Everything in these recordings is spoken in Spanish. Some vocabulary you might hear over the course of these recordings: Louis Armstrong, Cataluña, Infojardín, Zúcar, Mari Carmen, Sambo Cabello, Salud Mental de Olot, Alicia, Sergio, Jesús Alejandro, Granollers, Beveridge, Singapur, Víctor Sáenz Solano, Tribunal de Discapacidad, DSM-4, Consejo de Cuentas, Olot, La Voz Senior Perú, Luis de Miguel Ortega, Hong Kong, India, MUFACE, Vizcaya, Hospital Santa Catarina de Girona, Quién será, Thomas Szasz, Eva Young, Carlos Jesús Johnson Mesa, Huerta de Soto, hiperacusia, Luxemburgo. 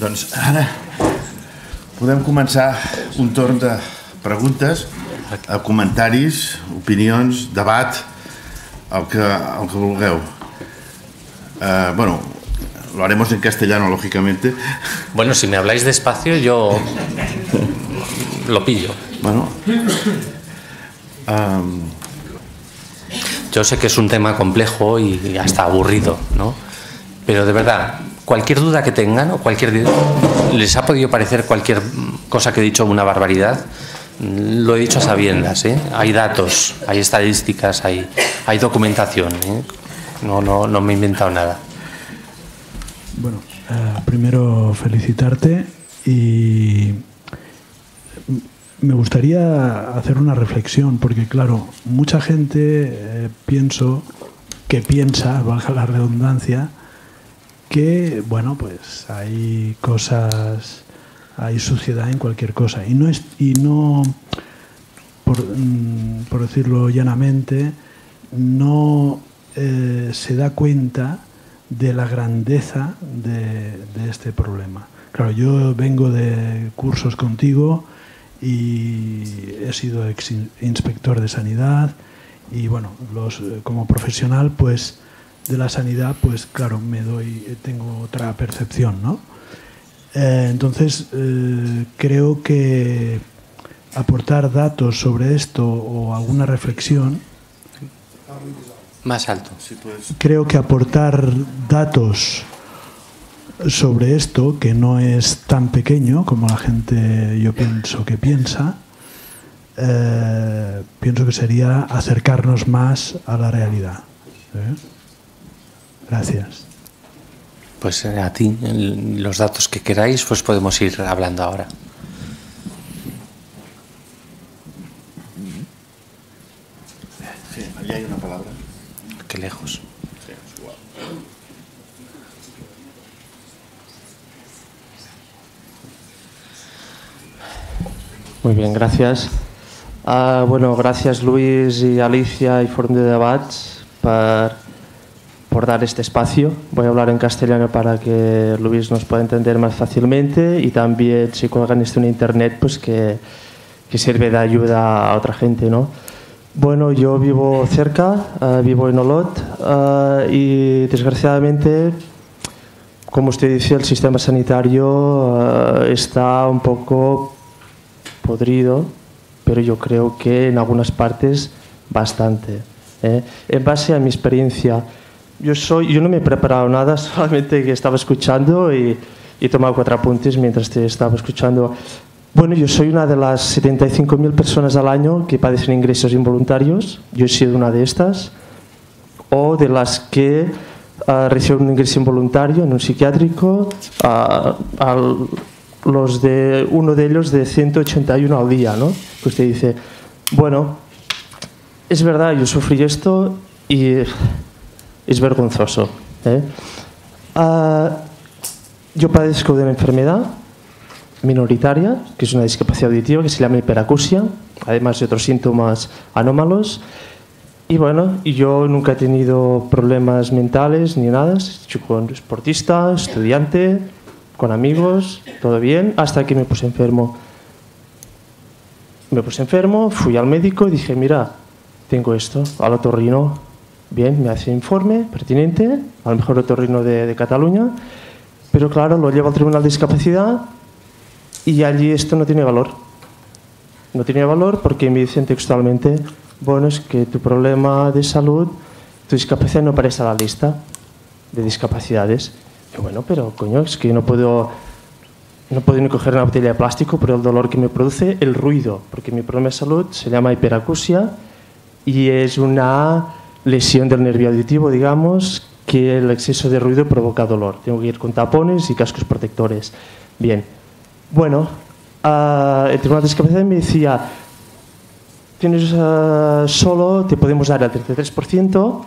Doncs ara podem començar un torn de preguntes, comentaris, opinions, debat, el que vulgueu. Bueno, lo haremos en castellano, lógicamente. Bueno, si me habláis despacio, yo lo pillo. Bueno, yo sé que es un tema complejo y hasta aburrido, ¿no? Pero de verdad, cualquier duda que tengan o cualquier... les ha podido parecer cualquier cosa que he dicho una barbaridad, lo he dicho a sabiendas, ¿eh? Hay datos, hay estadísticas, hay documentación, ¿eh? No me he inventado nada. Bueno, primero felicitarte y me gustaría hacer una reflexión, porque claro, mucha gente piensa, valga la redundancia, que bueno, pues hay cosas, hay suciedad en cualquier cosa, y no, por decirlo llanamente, no se da cuenta de la grandeza de este problema. Claro, yo vengo de cursos contigo y he sido ex inspector de sanidad y bueno, como profesional pues de la sanidad, pues claro, tengo otra percepción, ¿no? Entonces creo que aportar datos sobre esto o alguna reflexión más alto. Creo que aportar datos sobre esto, que no es tan pequeño como la gente yo pienso que piensa, pienso que sería acercarnos más a la realidad. ¿Eh? Gracias. Pues a ti, los datos que queráis, pues podemos ir hablando ahora. Sí, allí hay una palabra. Qué lejos. Muy bien, gracias. Bueno, gracias Luis y Alicia y Fòrum de Debats por dar este espacio. Voy a hablar en castellano para que Luis nos pueda entender más fácilmente y también si cuelgan esto en internet, pues que sirve de ayuda a otra gente, ¿no? Bueno, yo vivo cerca, vivo en Olot y desgraciadamente, como usted dice, el sistema sanitario está un poco podrido, pero yo creo que en algunas partes bastante. En base a mi experiencia, yo no me he preparado nada, solamente que estaba escuchando y he tomado 4 apuntes mientras te estaba escuchando. Bueno, yo soy una de las 75.000 personas al año que padecen ingresos involuntarios. Yo he sido una de estas, o de las que reciben un ingreso involuntario en un psiquiátrico, uno de ellos de 181 al día, ¿no? Que usted dice, bueno, es verdad, yo sufrí esto y es vergonzoso, ¿eh? Yo padezco de una enfermedad minoritaria, que es una discapacidad auditiva que se llama hiperacusia, además de otros síntomas anómalos. Y bueno, yo nunca he tenido problemas mentales ni nada. He hecho con deportista, estudiante, con amigos, todo bien, hasta que me puse enfermo. Fui al médico y dije, mira, tengo esto, al otorrino. Bien, me hace informe pertinente, a lo mejor otorrino de Cataluña, pero claro, lo llevo al Tribunal de Discapacidad. Y allí esto no tiene valor. No tiene valor porque me dicen textualmente, bueno, es que tu problema de salud, tu discapacidad no aparece a la lista de discapacidades. Y bueno, pero coño, es que no puedo ni coger una botella de plástico por el dolor que me produce el ruido, porque mi problema de salud se llama hiperacusia y es una lesión del nervio auditivo, digamos, que el exceso de ruido provoca dolor. Tengo que ir con tapones y cascos protectores. Bien. Bueno, el Tribunal de Discapacidad me decía, tienes solo, te podemos dar el 33%,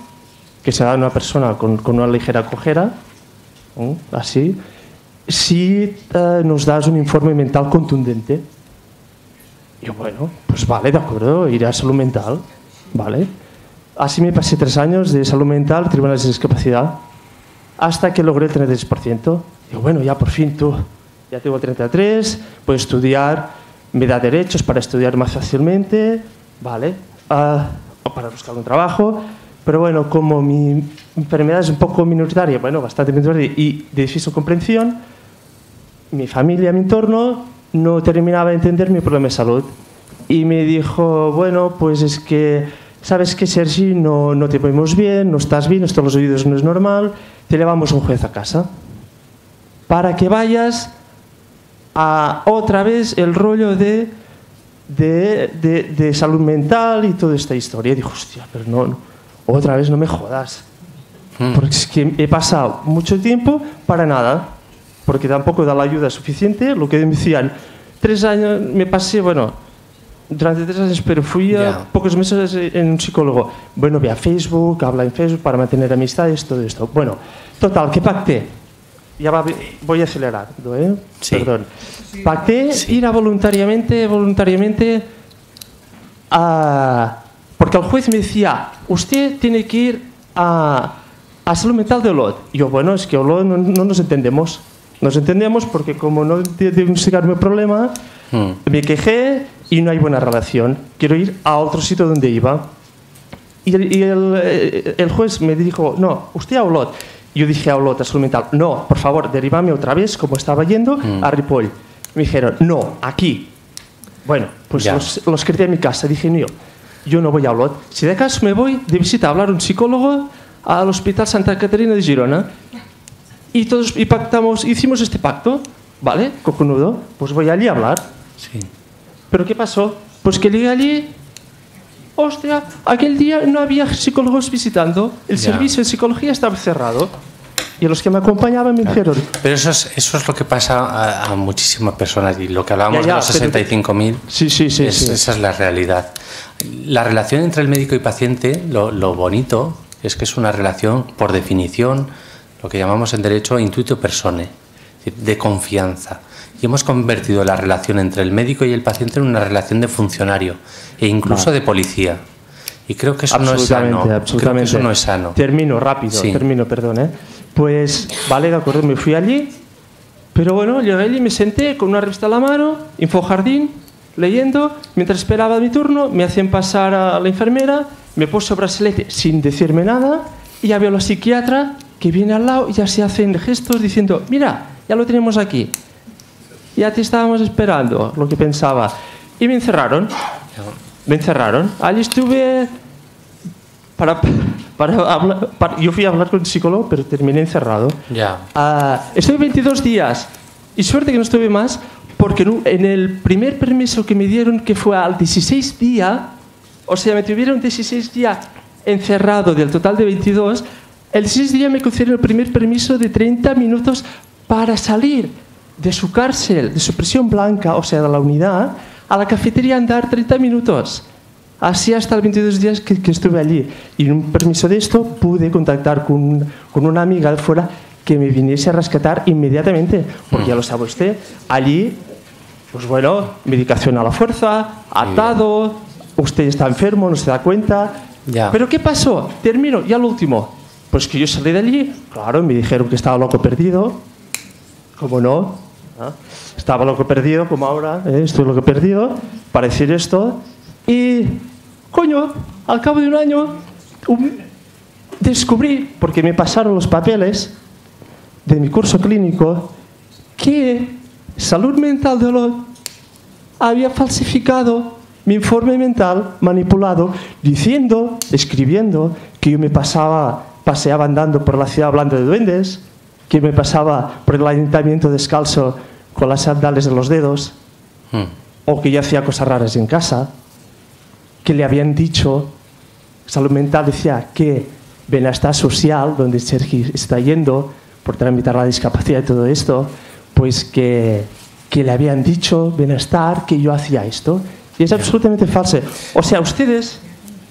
que se da a una persona con una ligera cojera, ¿eh? Así, si nos das un informe mental contundente. Yo, bueno, pues vale, de acuerdo, iré a salud mental, ¿vale? Así me pasé 3 años de salud mental, Tribunal de Discapacidad. hasta que logré el 33%. Digo, bueno, ya por fin tú, ya tengo 33, puedo estudiar, me da derechos para estudiar más fácilmente, vale, o para buscar un trabajo. Pero bueno, como mi enfermedad es un poco minoritaria, bueno, bastante minoritaria y de difícil comprensión, mi familia, mi entorno, no terminaba de entender mi problema de salud. Y me dijo, bueno, pues es que, ¿sabes qué, Sergi? No te vemos bien, no estás bien, nuestros oídos no es normal, te llevamos un juez a casa. Para que vayas a otra vez el rollo de salud mental y toda esta historia. Y dijo, hostia, pero no, otra vez no me jodas. Porque es que he pasado mucho tiempo para nada, porque tampoco da la ayuda suficiente. Lo que me decían, 3 años me pasé, bueno, durante 3 años, pero fui a pocos meses en un psicólogo. Bueno, ve a Facebook, habla en Facebook para mantener amistades, todo esto. Bueno, total, que pacté. Ya voy a acelerar, ¿eh? Sí. Perdón. Pacté ir a voluntariamente a... Porque el juez me decía, usted tiene que ir a Salud Mental de Olot. Y yo, bueno, es que Olot no nos entendemos. Nos entendemos porque como no diagnosticaron mi problema, me quejé y no hay buena relación. Quiero ir a otro sitio donde iba. Y el juez me dijo, no, usted a Olot. Yo dije a Olot, a Salud Mental, no, por favor, derívame otra vez, como estaba yendo, a Ripoll. Me dijeron, no, aquí. Bueno, pues los quité a mi casa. Dije, no, yo no voy a Olot. Si de acaso me voy de visita a hablar a un psicólogo al Hospital Santa Catarina de Girona. Y todos hicimos este pacto, ¿vale? Coconudo, pues voy allí a hablar. Sí. ¿Pero qué pasó? Pues que llegué allí... Hostia, aquel día no había psicólogos visitando, el servicio de psicología estaba cerrado y los que me acompañaban me dijeron... Pero eso es lo que pasa a muchísimas personas y lo que hablábamos de los 65.000, esa es la realidad. La relación entre el médico y paciente, lo bonito es que es una relación, por definición, lo que llamamos en derecho intuito persone, de confianza. Y hemos convertido la relación entre el médico y el paciente en una relación de funcionario e incluso de policía. Y creo que eso no es sano. Absolutamente. Creo que eso no es sano. Termino rápido, perdón. Pues, vale, de acuerdo, me fui allí. Pero bueno, llegué allí y me senté con una revista en la mano, Infojardín, leyendo. Mientras esperaba mi turno, me hacían pasar a la enfermera, me puso bracelete sin decirme nada y ya veo a la psiquiatra que viene al lado y ya se hacen gestos diciendo, mira, ya lo tenemos aquí. Ya te estábamos esperando, lo que pensaba. Y me encerraron. Allí estuve... yo fui a hablar con un psicólogo, pero terminé encerrado. Estuve 22 días. Y suerte que no estuve más, porque en el primer permiso que me dieron, que fue al 16 día, o sea, me tuvieron 16 días encerrado del total de 22, el 16 día me concedieron el primer permiso de 30 minutos para salir de su cárcel, de su prisión blanca, o sea, de la unidad, a la cafetería a andar 30 minutos. Así hasta los 22 días que estuve allí. Y en un permiso de esto pude contactar con una amiga de fuera que me viniese a rescatar inmediatamente. Porque ya lo sabe usted, allí, pues bueno, medicación a la fuerza, atado, usted está enfermo, no se da cuenta. ¿Pero qué pasó? Termino, ya lo último. Pues que yo salí de allí, claro, me dijeron que estaba loco perdido. Como no, estaba loco perdido, como ahora, estoy loco perdido, para decir esto. Y, coño, al cabo de un año descubrí, porque me pasaron los papeles de mi curso clínico, que Salud Mental de Olot había falsificado mi informe mental manipulado, diciendo, escribiendo, que yo me paseaba andando por la ciudad hablando de duendes, que me pasaba por el ayuntamiento descalzo con las sandalias en los dedos, o que yo hacía cosas raras en casa, que le habían dicho, Salud Mental decía que Bienestar Social, donde Sergio está yendo por tramitar la discapacidad y todo esto, pues que le habían dicho Bienestar que yo hacía esto. Y es absolutamente falso. O sea, ustedes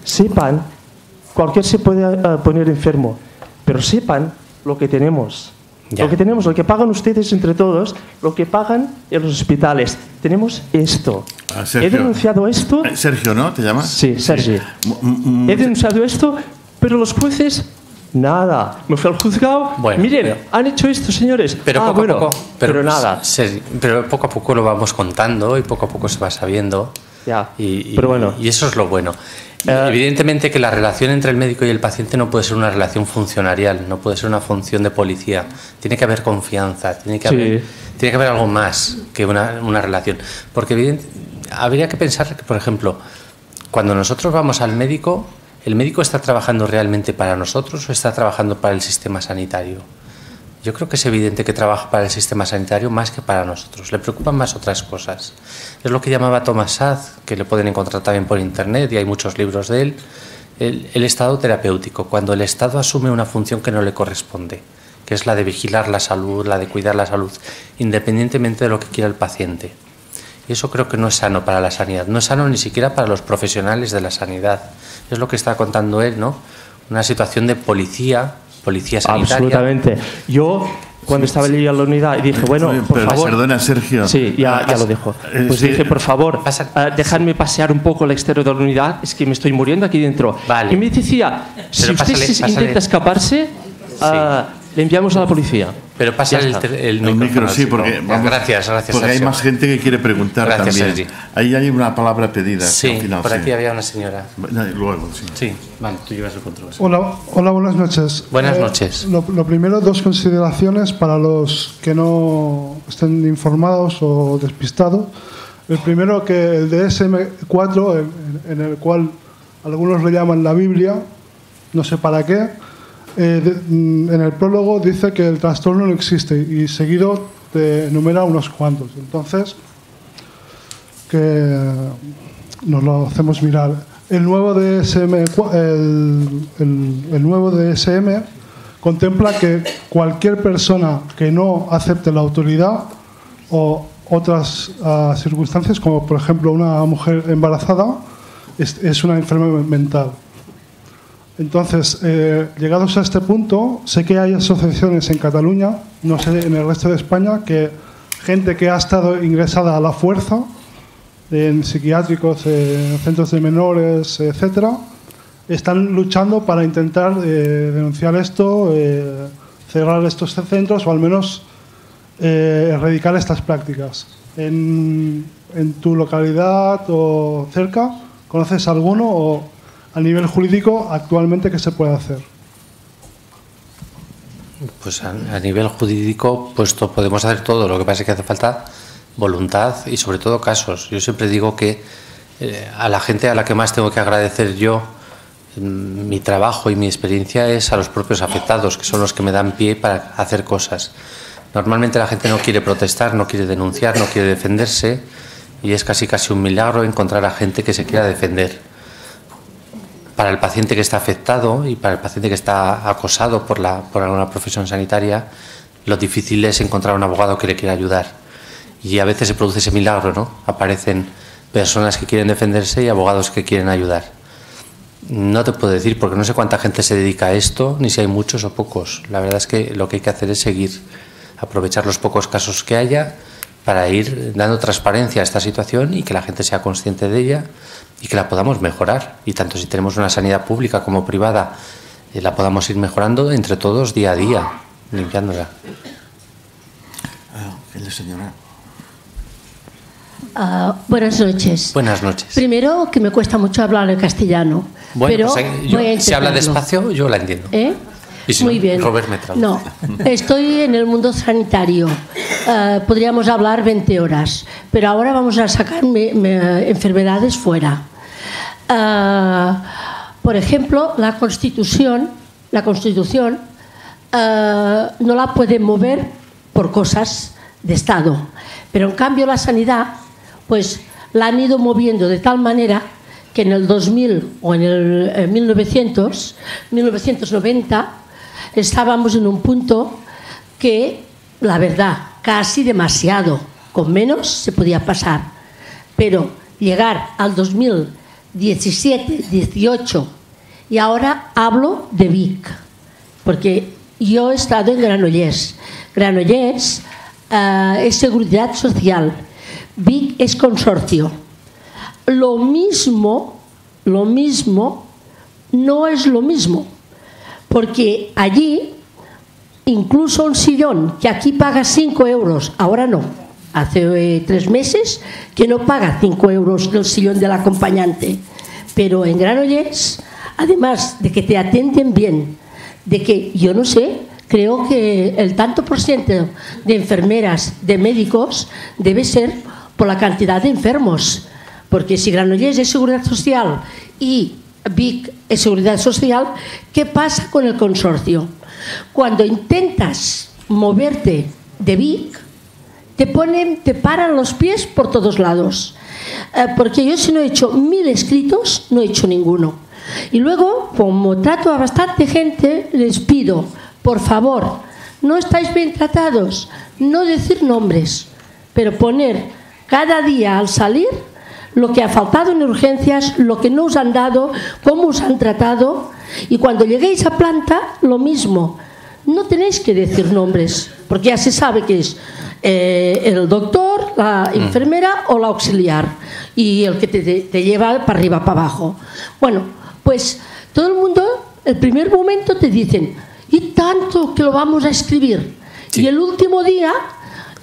sepan, cualquier se puede poner enfermo, pero sepan lo que tenemos. Lo que pagan ustedes entre todos, lo que pagan en los hospitales. Tenemos esto. Sergio, he denunciado esto. Sergio, ¿no? ¿Te llamas? Sí, Sergio. He denunciado esto, pero los jueces Nada. Me fui al juzgado. Bueno, miren, pero, han hecho esto, señores. Pero poco a poco. Pero nada. Pero poco a poco lo vamos contando y poco a poco se va sabiendo. Ya. Pero bueno. Y eso es lo bueno. Evidentemente que la relación entre el médico y el paciente no puede ser una relación funcionarial, no puede ser una función de policía. Tiene que haber confianza, tiene que haber algo más que una relación. Porque habría que pensar que, por ejemplo, cuando nosotros vamos al médico, ¿el médico está trabajando realmente para nosotros o está trabajando para el sistema sanitario? Yo creo que es evidente que trabaja para el sistema sanitario más que para nosotros. Le preocupan más otras cosas. Es lo que llamaba Thomas Szasz, que le pueden encontrar también por internet, y hay muchos libros de él, el estado terapéutico, cuando el Estado asume una función que no le corresponde, que es la de vigilar la salud, la de cuidar la salud, independientemente de lo que quiera el paciente. Y eso creo que no es sano para la sanidad, no es sano ni siquiera para los profesionales de la sanidad. Es lo que está contando él, ¿no? Una situación de policía sanitaria. Absolutamente. Yo, cuando estaba allí en la unidad, dije, bueno, por favor... Perdona, Sergio. Sí, ya lo dejo. Pues sí, dije, por favor, dejadme pasear un poco al exterior de la unidad, es que me estoy muriendo aquí dentro. Vale. Y me decía, si usted intenta escaparse, sí, le enviamos a la policía. Pero pasa el micro, sí, porque... Vamos, gracias, porque hay más gente que quiere preguntar también. Sergi. Ahí hay una palabra pedida. Sí, al final, por aquí había una señora. Luego, sí. Sí, vale, tú llevas el control. Sí. Hola, buenas noches. Buenas noches. Lo primero, dos consideraciones para los que no estén informados o despistados. El primero, que el DSM-4, en el cual algunos lo llaman la Biblia, no sé para qué, en el prólogo dice que el trastorno no existe y seguido te enumera unos cuantos. Entonces, que nos lo hacemos mirar. El nuevo DSM contempla que cualquier persona que no acepte la autoridad o otras circunstancias, como por ejemplo una mujer embarazada, es una enfermedad mental. Entonces, llegados a este punto, sé que hay asociaciones en Cataluña, no sé en el resto de España, que gente que ha estado ingresada a la fuerza en psiquiátricos, centros de menores, etcétera, están luchando para intentar denunciar esto, cerrar estos centros o al menos erradicar estas prácticas. ¿En tu localidad o cerca conoces alguno o...? A nivel jurídico, actualmente, ¿qué se puede hacer? Pues a nivel jurídico, pues podemos hacer todo. Lo que pasa es que hace falta voluntad y, sobre todo, casos. Yo siempre digo que a la gente a la que más tengo que agradecer yo mi trabajo y mi experiencia es a los propios afectados, que son los que me dan pie para hacer cosas. Normalmente la gente no quiere protestar, no quiere denunciar, no quiere defenderse, y es casi un milagro encontrar a gente que se quiera defender. Para el paciente que está afectado y para el paciente que está acosado por alguna profesión sanitaria, lo difícil es encontrar un abogado que le quiera ayudar. Y a veces se produce ese milagro, ¿no? Aparecen personas que quieren defenderse y abogados que quieren ayudar. No te puedo decir, porque no sé cuánta gente se dedica a esto, ni si hay muchos o pocos. La verdad es que lo que hay que hacer es seguir, aprovechar los pocos casos que haya para ir dando transparencia a esta situación y que la gente sea consciente de ella y que la podamos mejorar. Y tanto si tenemos una sanidad pública como privada, la podamos ir mejorando entre todos día a día, limpiándola. Señora. Buenas noches. Buenas noches. Primero, que me cuesta mucho hablar en castellano. Bueno, pero pues si habla despacio, yo la entiendo. ¿Eh? Si muy no, bien. Robert me traduce. No, estoy en el mundo sanitario. Podríamos hablar 20 horas, pero ahora vamos a sacar enfermedades fuera. Por ejemplo, la Constitución no la pueden mover por cosas de Estado, pero en cambio la sanidad, pues la han ido moviendo de tal manera que en el 2000 o en el 1990 estábamos en un punto que, la verdad, casi demasiado, con menos se podía pasar, pero llegar al 2017, 18, y ahora hablo de Vic, porque yo he estado en Granollers. Granollers es seguridad social, Vic es consorcio. Lo mismo no es lo mismo. porque allí incluso un sillón que aquí paga 5 euros, ahora no, hace 3 meses que no paga 5 euros el sillón del acompañante, pero en Granollers, además de que te atienden bien, de que yo no sé, creo que el tanto por ciento de enfermeras, de médicos, debe ser por la cantidad de enfermos, porque si Granollers es Seguridad Social y Vic es Seguridad Social, ¿qué pasa con el consorcio? Cuando intentas moverte de Vic, te paran los pies por todos lados, porque yo si no he hecho 1000 escritos, no he hecho ninguno. Y luego, como trato a bastante gente, les pido, por favor, no estáis bien tratados, no decir nombres, pero poner cada día al salir lo que ha faltado en urgencias, lo que no os han dado, cómo os han tratado, y cuando lleguéis a planta, lo mismo. No tenéis que decir nombres, porque ya se sabe que es el doctor, la enfermera o la auxiliar, y el que te lleva para arriba, para abajo. Bueno, pues todo el mundo, el primer momento te dicen, y tanto que lo vamos a escribir. Sí. Y el último día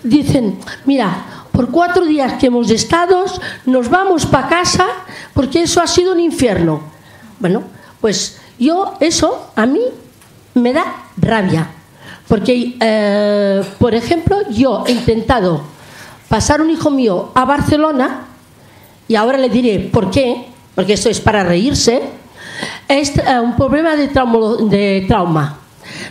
dicen, mira, por 4 días que hemos estado, nos vamos para casa porque eso ha sido un infierno. Bueno, pues yo eso a mí me da rabia. Porque, por ejemplo, yo he intentado pasar un hijo mío a Barcelona y ahora le diré por qué, porque esto es para reírse, es un problema de trauma.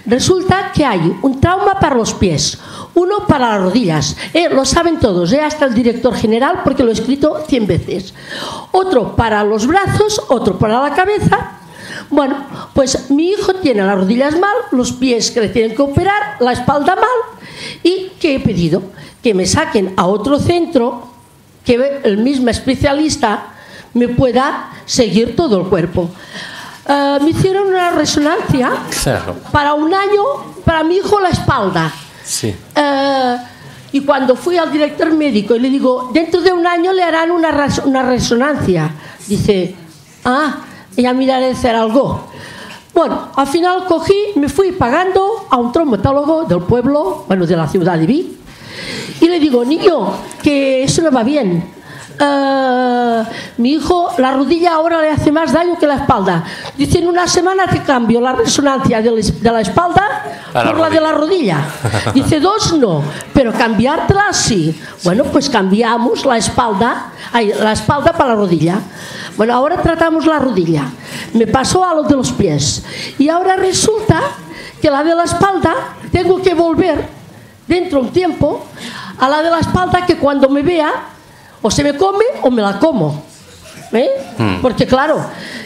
Resulta que hay un trauma para los pies, uno para las rodillas, lo saben todos, hasta el director general porque lo he escrito 100 veces. Otro para los brazos, otro para la cabeza. Bueno, pues mi hijo tiene las rodillas mal, los pies que le tienen que operar, la espalda mal, y ¿qué he pedido? Que me saquen a otro centro que el mismo especialista me pueda seguir todo el cuerpo. Me hicieron una resonancia, claro, para 1 año, para mi hijo la espalda. Sí. Y cuando fui al director médico y le digo, dentro de 1 año le harán una resonancia. Dice, ah, ya miraré hacer algo. Bueno, al final cogí, me fui pagando a un traumatólogo del pueblo, bueno, de la ciudad de Vic, y le digo, niño, que eso no va bien. Mi hijo, la rodilla ahora le hace más daño que la espalda. Dice, en 1 semana te cambio la resonancia de la espalda por la de la rodilla. Dice, 2 no, pero cambiártela sí. Bueno, pues cambiamos la espalda para la rodilla. Bueno, ahora tratamos la rodilla. Me pasó a lo de los pies. Y ahora resulta que la de la espalda tengo que volver dentro de un tiempo a la de la espalda, que cuando me vea o se me come o me la como, porque claro,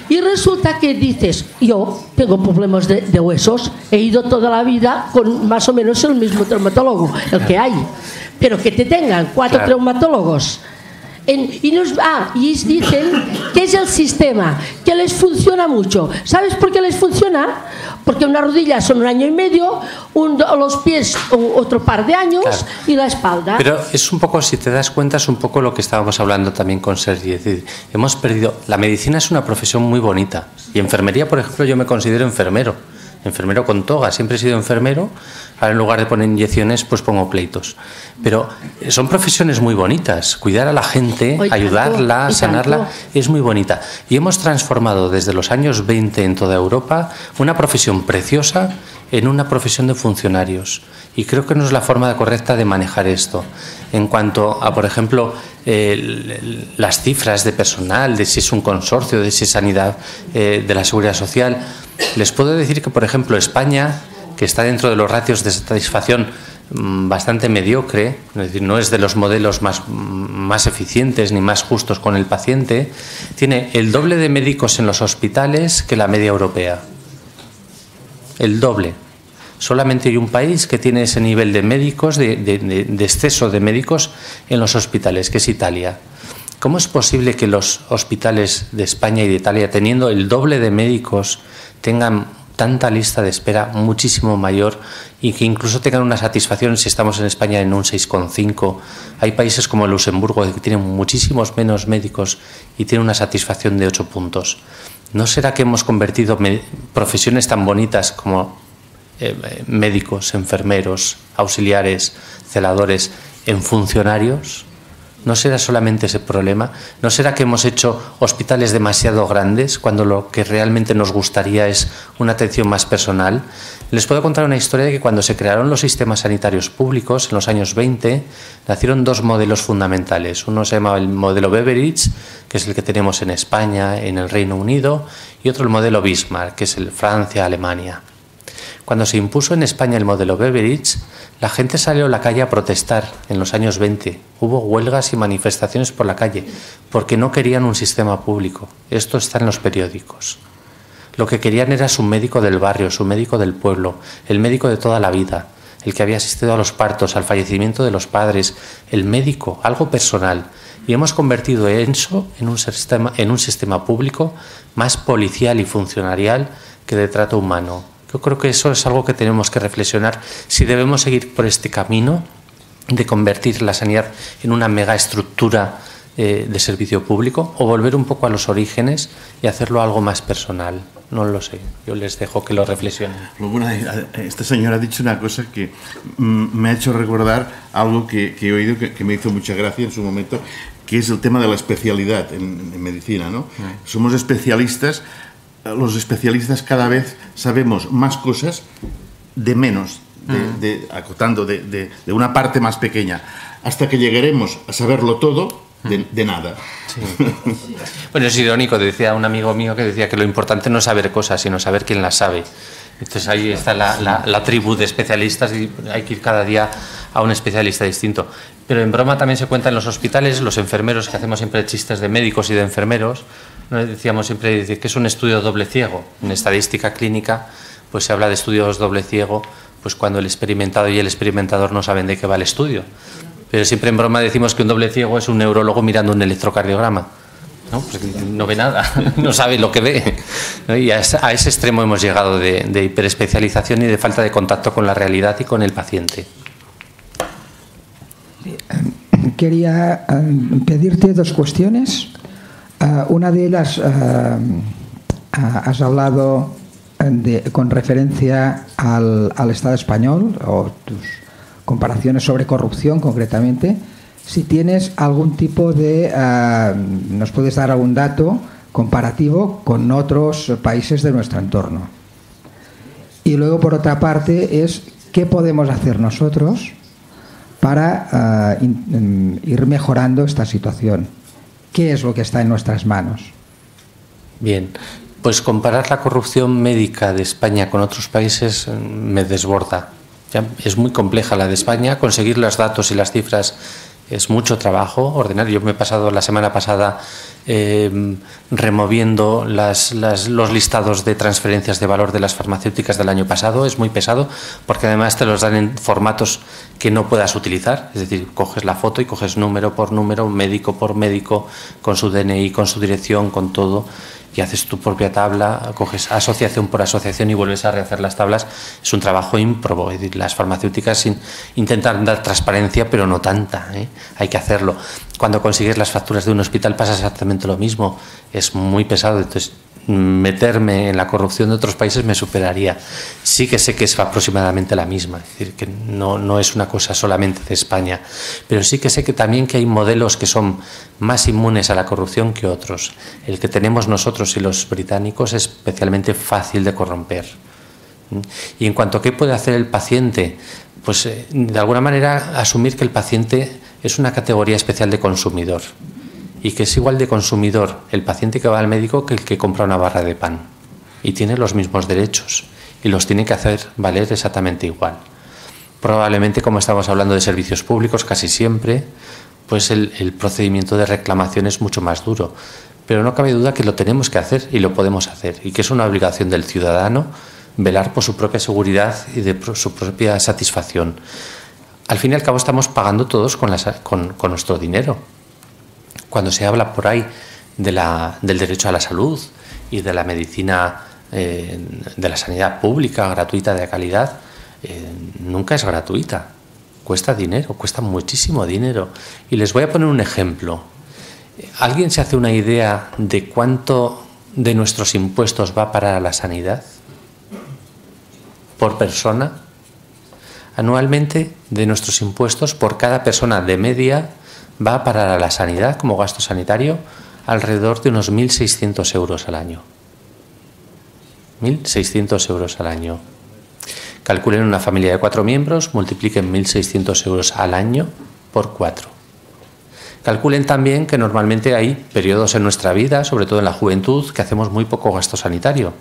y resulta que dices, yo tengo problemas de huesos, he ido toda la vida con más o menos el mismo traumatólogo, el que hay, pero que te tengan 4 claro, traumatólogos y dicen que es el sistema, que les funciona mucho. ¿Sabes por qué les funciona? Porque una rodilla son 1 año y medio, los pies otro par de años, claro, y la espalda. Pero es un poco, si te das cuenta, es un poco lo que estábamos hablando también con Sergio. Es decir, hemos perdido. La medicina es una profesión muy bonita. Y enfermería, por ejemplo, yo me considero enfermero. Enfermero con toga, siempre he sido enfermero, ahora en lugar de poner inyecciones, pues pongo pleitos. Pero son profesiones muy bonitas, cuidar a la gente, ayudarla, sanarla, es muy bonita. Y hemos transformado desde los años 20 en toda Europa una profesión preciosa en una profesión de funcionarios. Y creo que no es la forma correcta de manejar esto. En cuanto a, por ejemplo, las cifras de personal, de si es un consorcio, de si es sanidad, de la seguridad social, les puedo decir que, por ejemplo, España, que está dentro de los ratios de satisfacción bastante mediocre, es decir, no es de los modelos más eficientes ni más justos con el paciente, tiene el doble de médicos en los hospitales que la media europea. El doble. Solamente hay un país que tiene ese nivel de médicos, de exceso de médicos en los hospitales, que es Italia. ¿Cómo es posible que los hospitales de España y de Italia, teniendo el doble de médicos, tengan tanta lista de espera muchísimo mayor y que incluso tengan una satisfacción, si estamos en España, en un 6,5? Hay países como Luxemburgo que tienen muchísimos menos médicos y tienen una satisfacción de 8 puntos. ¿no será que hemos convertido profesiones tan bonitas como médicos, enfermeros, auxiliares, celadores, en funcionarios? ¿No será solamente ese problema? ¿No será que hemos hecho hospitales demasiado grandes cuando lo que realmente nos gustaría es una atención más personal? Les puedo contar una historia de que cuando se crearon los sistemas sanitarios públicos en los años 20, nacieron dos modelos fundamentales. Uno se llamaba el modelo Beveridge, que es el que tenemos en España, en el Reino Unido, y otro el modelo Bismarck, que es el Francia, Alemania. Cuando se impuso en España el modelo Beveridge, la gente salió a la calle a protestar en los años 20. Hubo huelgas y manifestaciones por la calle porque no querían un sistema público. Esto está en los periódicos. Lo que querían era su médico del barrio, su médico del pueblo, el médico de toda la vida, el que había asistido a los partos, al fallecimiento de los padres, el médico, algo personal. Y hemos convertido eso en un sistema público más policial y funcionarial que de trato humano. Yo creo que eso es algo que tenemos que reflexionar, si debemos seguir por este camino de convertir la sanidad en una megaestructura de servicio público o volver un poco a los orígenes y hacerlo algo más personal. No lo sé, yo les dejo que lo reflexionen. Bueno, esta señora ha dicho una cosa que me ha hecho recordar algo que he oído que me hizo mucha gracia en su momento, que es el tema de la especialidad en medicina, ¿no? Sí. Somos especialistas. Los especialistas cada vez sabemos más cosas de menos, acotando de una parte más pequeña, hasta que llegaremos a saberlo todo de nada. Sí. Bueno, es irónico, decía un amigo mío que decía que lo importante no es saber cosas, sino saber quién las sabe. Entonces ahí está la tribu de especialistas y hay que ir cada día a un especialista distinto. Pero en broma también se cuenta en los hospitales, los enfermeros, que hacemos siempre chistes de médicos y de enfermeros, ¿no? Decíamos siempre que es un estudio doble ciego. En estadística clínica pues se habla de estudios doble ciego pues cuando el experimentado y el experimentador no saben de qué va el estudio. Pero siempre en broma decimos que un doble ciego es un neurólogo mirando un electrocardiograma. No, pues no ve nada, no sabe lo que ve, ¿no? Y a ese extremo hemos llegado de hiperespecialización y de falta de contacto con la realidad y con el paciente. Quería pedirte dos cuestiones. Una de ellas, has hablado con referencia al Estado español o tus comparaciones sobre corrupción concretamente. Si tienes algún tipo de... nos puedes dar algún dato comparativo con otros países de nuestro entorno. Y luego, por otra parte, es qué podemos hacer nosotros para ir mejorando esta situación. ¿Qué es lo que está en nuestras manos? Bien, pues comparar la corrupción médica de España con otros países me desborda. Ya es muy compleja la de España, conseguir los datos y las cifras es mucho trabajo ordenar. Yo me he pasado la semana pasada removiendo los listados de transferencias de valor de las farmacéuticas del año pasado. Es muy pesado porque además te los dan en formatos que no puedas utilizar. Es decir, coges la foto y coges número por número, médico por médico, con su DNI, con su dirección, con todo. Y haces tu propia tabla, coges asociación por asociación y vuelves a rehacer las tablas. Es un trabajo ímprobo. Es decir, las farmacéuticas intentan dar transparencia, pero no tanta, ¿eh? Hay que hacerlo. Cuando consigues las facturas de un hospital pasa exactamente lo mismo. Es muy pesado. Entonces, meterme en la corrupción de otros países me superaría. Sí que sé que es aproximadamente la misma. Es decir, que no es una cosa solamente de España. Pero sí que sé que también que hay modelos que son más inmunes a la corrupción que otros. El que tenemos nosotros y los británicos es especialmente fácil de corromper. Y en cuanto a qué puede hacer el paciente, pues de alguna manera asumir que el paciente es una categoría especial de consumidor. Y que es igual de consumidor el paciente que va al médico que el que compra una barra de pan. Y tiene los mismos derechos y los tiene que hacer valer exactamente igual. Probablemente, como estamos hablando de servicios públicos casi siempre, pues el procedimiento de reclamación es mucho más duro. Pero no cabe duda que lo tenemos que hacer y lo podemos hacer. Y que es una obligación del ciudadano velar por su propia seguridad y de su propia satisfacción. Al fin y al cabo estamos pagando todos con nuestro dinero. Cuando se habla por ahí del derecho a la salud y de la medicina, de la sanidad pública, gratuita, de calidad, nunca es gratuita. Cuesta dinero, cuesta muchísimo dinero. Y les voy a poner un ejemplo. ¿Alguien se hace una idea de cuánto de nuestros impuestos va para la sanidad por persona. Anualmente, de nuestros impuestos, por cada persona de media, va para la sanidad como gasto sanitario alrededor de unos 1.600 euros al año. 1.600 euros al año. Calculen una familia de 4 miembros, multipliquen 1.600 euros al año por 4. Calculen también que normalmente hay periodos en nuestra vida, sobre todo en la juventud, que hacemos muy poco gasto sanitario.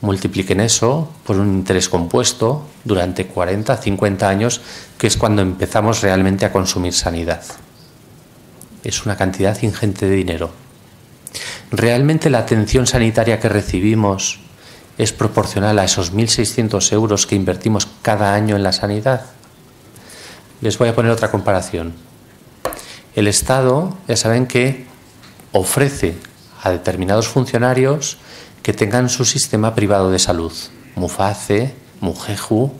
Multipliquen eso por un interés compuesto durante 40, 50 años, que es cuando empezamos realmente a consumir sanidad. Es una cantidad ingente de dinero. ¿Realmente la atención sanitaria que recibimos es proporcional a esos 1.600 euros que invertimos cada año en la sanidad? Les voy a poner otra comparación. El Estado, ya saben que ofrece a determinados funcionarios que tengan su sistema privado de salud, MUFACE, MUGEJU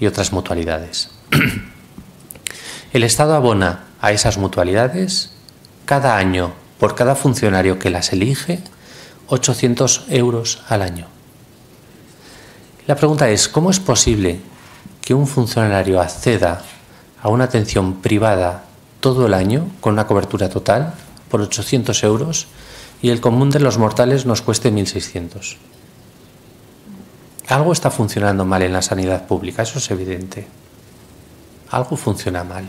y otras mutualidades. El Estado abona a esas mutualidades cada año, por cada funcionario que las elige, 800 euros al año. La pregunta es, ¿cómo es posible que un funcionario acceda a una atención privada todo el año con una cobertura total por 800 euros y el común de los mortales nos cueste 1.600? Algo está funcionando mal en la sanidad pública, eso es evidente. Algo funciona mal.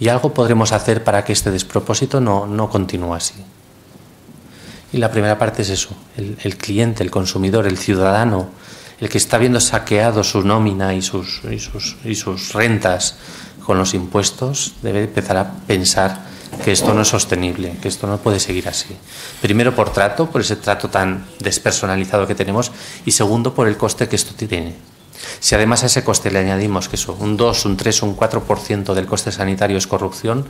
Y algo podremos hacer para que este despropósito no continúe así. Y la primera parte es eso, el cliente, el consumidor, el ciudadano, el que está viendo saqueado su nómina y sus rentas con los impuestos, debe empezar a pensar que esto no es sostenible, que esto no puede seguir así. Primero por trato, por ese trato tan despersonalizado que tenemos, y segundo por el coste que esto tiene. Si además a ese coste le añadimos que eso, un 2, un 3, un 4% del coste sanitario es corrupción,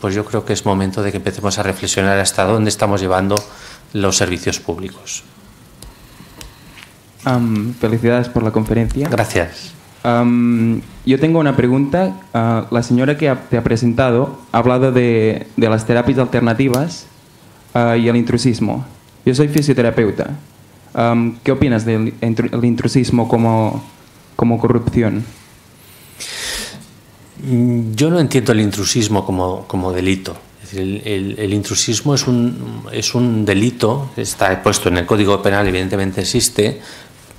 pues yo creo que es momento de que empecemos a reflexionar hasta dónde estamos llevando los servicios públicos. Felicidades por la conferencia. Gracias. Yo tengo una pregunta. La señora que te ha presentado ha hablado de las terapias alternativas y el intrusismo. Yo soy fisioterapeuta. ¿Qué opinas del intrusismo como corrupción? Yo no entiendo el intrusismo como delito. Es decir, el intrusismo es un delito, está puesto en el Código Penal, evidentemente existe,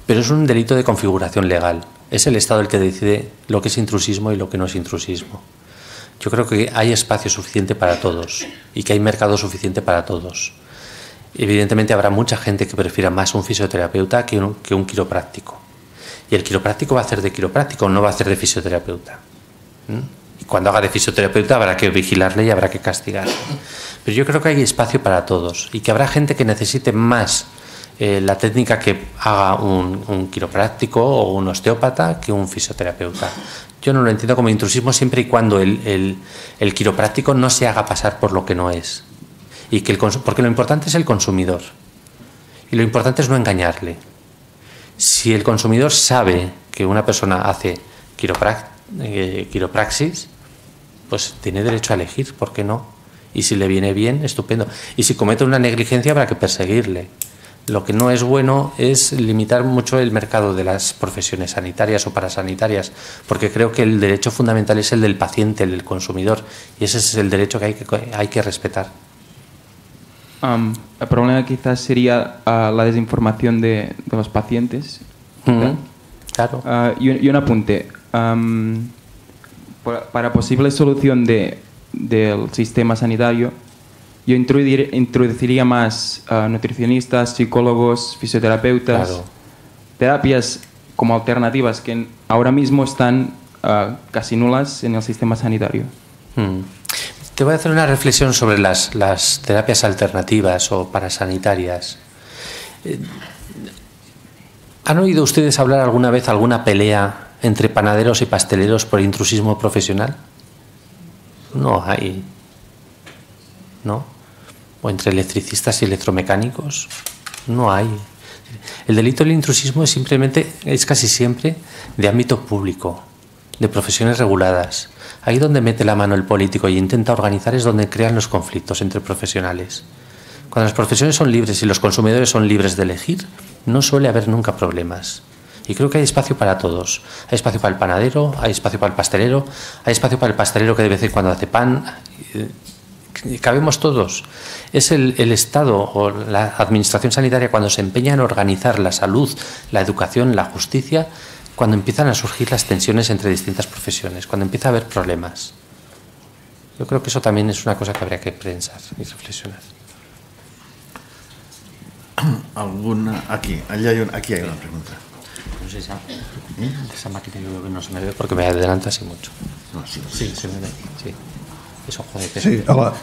pero es un delito de configuración legal. Es el Estado el que decide lo que es intrusismo y lo que no es intrusismo. Yo creo que hay espacio suficiente para todos y que hay mercado suficiente para todos. Evidentemente habrá mucha gente que prefiera más un fisioterapeuta que un quiropráctico. Y el quiropráctico va a hacer de quiropráctico, no va a hacer de fisioterapeuta. Y cuando haga de fisioterapeuta habrá que vigilarle y habrá que castigarle. Pero yo creo que hay espacio para todos y que habrá gente que necesite más la técnica que haga un quiropráctico o un osteópata que un fisioterapeuta. Yo no lo entiendo como intrusismo siempre y cuando el quiropráctico no se haga pasar por lo que no es. Y que porque lo importante es el consumidor y lo importante es no engañarle. Si el consumidor sabe que una persona hace quiropraxis, pues tiene derecho a elegir, ¿por qué no? Y si le viene bien, estupendo. Y si comete una negligencia, habrá que perseguirle. Lo que no es bueno es limitar mucho el mercado de las profesiones sanitarias o parasanitarias, porque creo que el derecho fundamental es el del paciente, el del consumidor, y ese es el derecho que hay que respetar. El problema quizás sería la desinformación de los pacientes. Claro. Y un apunte. Para posible solución del sistema sanitario, yo introduciría más nutricionistas, psicólogos, fisioterapeutas, claro, terapias como alternativas que ahora mismo están casi nulas en el sistema sanitario. Te voy a hacer una reflexión sobre las terapias alternativas o parasanitarias. ¿Han oído ustedes hablar alguna vez alguna pelea entre panaderos y pasteleros por intrusismo profesional? No hay, ¿no? O entre electricistas y electromecánicos, no hay. El delito del intrusismo es casi siempre de ámbito público, de profesiones reguladas. Ahí donde mete la mano el político y intenta organizar es donde crean los conflictos entre profesionales. Cuando las profesiones son libres y los consumidores son libres de elegir, no suele haber nunca problemas. Y creo que hay espacio para todos. Hay espacio para el panadero, hay espacio para el pastelero, hay espacio para el pastelero que de vez en cuando hace pan. Cabemos todos. Es el Estado o la Administración Sanitaria cuando se empeña en organizar la salud, la educación, la justicia, cuando empiezan a surgir las tensiones entre distintas profesiones, cuando empieza a haber problemas. Yo creo que eso también es una cosa que habría que pensar y reflexionar. ¿Alguna? Aquí, allá hay una, aquí hay una pregunta. No sé, esa máquina yo creo que no se me ve porque me adelanta así mucho. No, sí, se me ve. Sí. Eso, joder. Sí, hola.